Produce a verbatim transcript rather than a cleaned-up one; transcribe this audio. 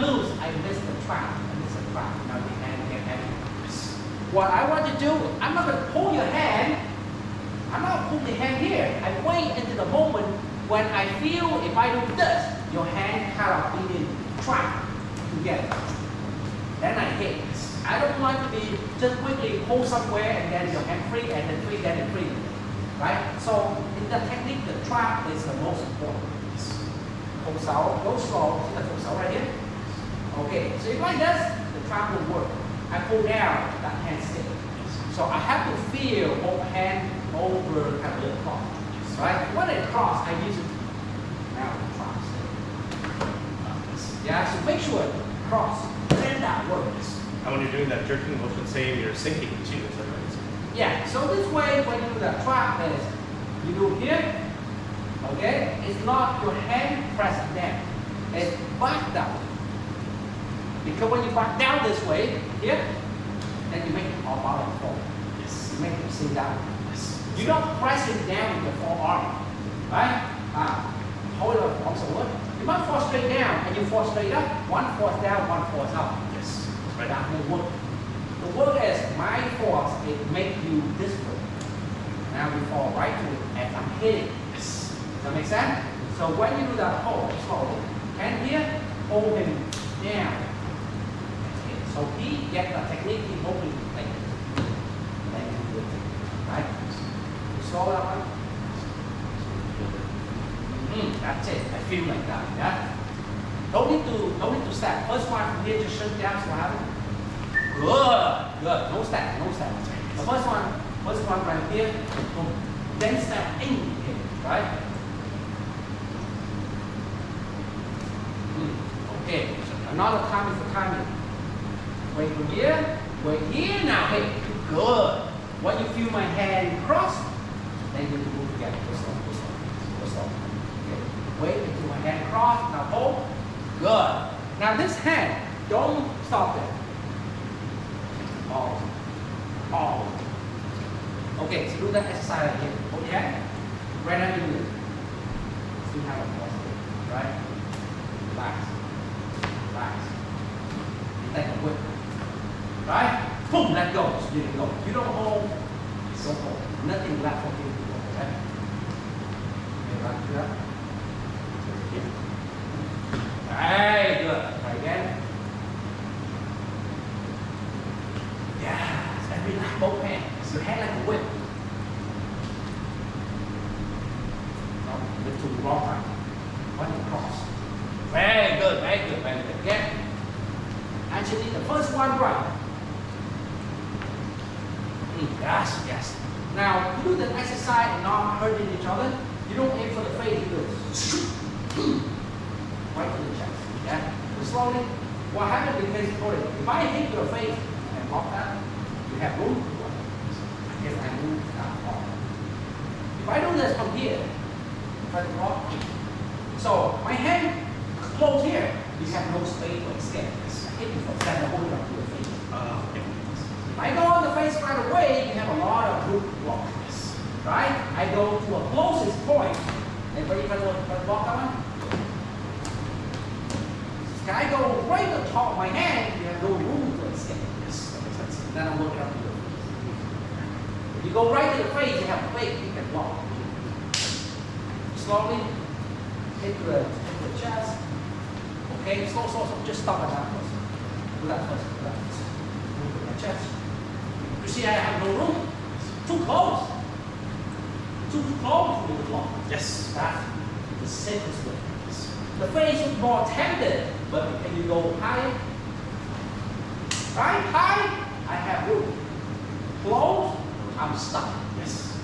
lose, I missed the trap. I missed the trap. Now we can get that. What I want to do, I'm not going to pull your hand. I'm not going to pull the hand here. I wait until the moment when I feel if I do this, your hand kind of being trapped together. Then I hit. I don't want to be just quickly pull somewhere and then your hand free and then free, then free. Right? So in the technique, the trap is the most important. Fung Sao, go slow. See the Fung Sao right here? Okay, so if like this, the trap will work. I pull down, that hand stays. So I have to feel both hand over kind of cross. Right? When it cross, I use it. Now it cross. Yeah, so make sure cross. Then that works. And when you're doing that jerking motion, say you're sinking too, is that right? Yeah, so this way when you do the trap is you do here. Okay, it's not your hand pressed down, it's back down. Because when you back down this way, here, then you make it all bottom fall. Yes. You make it sit down. Yes. You don't press it down with the forearm, right? Uh, hold it up, also work. You might fall straight down and you fall straight up. One falls down, one falls up. Yes. Right. That will work. The work is my force, it makes you this way. Now we fall right to it as I'm hitting. Does that make sense? So when you do that, hold slowly. And here, hold him down. Okay. So he gets the technique, he holds him like this. Like this. Right? You slow that one. Mm-hmm. That's it. I feel like that. Yeah? Don't need to don't need to step. First one from here, just shut down so I good. Good. No step. No step. The first one, first one right here. Boom. Then step in here. Right? Okay, another time is the timing. Wait from here, wait here now, hey, good. When you feel my hand cross, then you move again, go slow, go slow, go slow. Okay, wait until my hand cross, now hold, good. Now this hand, don't stop there. Hold, hold. Okay, so do that exercise again, hold the hand, right now you do it. Still have a pause there, right? Relax. Take a whip. Right? Boom, let go. So you go. You don't hold. Don't hold. Nothing left for you to go. Okay? Okay, right to that. Hey, good. Try again. Yeah. And relax both hands. Your hand like a whip. No, it's too long time. One cross. Very good, very good, very good. Again. Actually, the first one right. Mm, yes, yes. Now, you do the exercise and not hurting each other. You don't aim for the face, you do right to the chest. Yeah? So slowly, what happens in face body? If I hit your face and block that, you have room to work. I guess I move that off. If I do this from here, try to block. So, my hand. Close here, you have no space to escape. Hit you from center, hold it up to your face. Uh, okay. If I go on the face right away, you have a lot of room to block. Yes. Right? I go to a closest point. Everybody can block that one? If I go right on top of my hand, you have no room to escape. Yes. That makes sense. Then I work it up to your face. If you go right to the face, you have a face you can block. Slowly, hit the, hit the chest. Okay, slow, slow, slow, just stop at that first. Do that first, do that first. Move my chest. You see I have no room. Too close. Too close to the block. Yes. That's the safest way. Yes. The face is more tender, but can you go high? Right? High, I have room. Close, I'm stuck. Yes.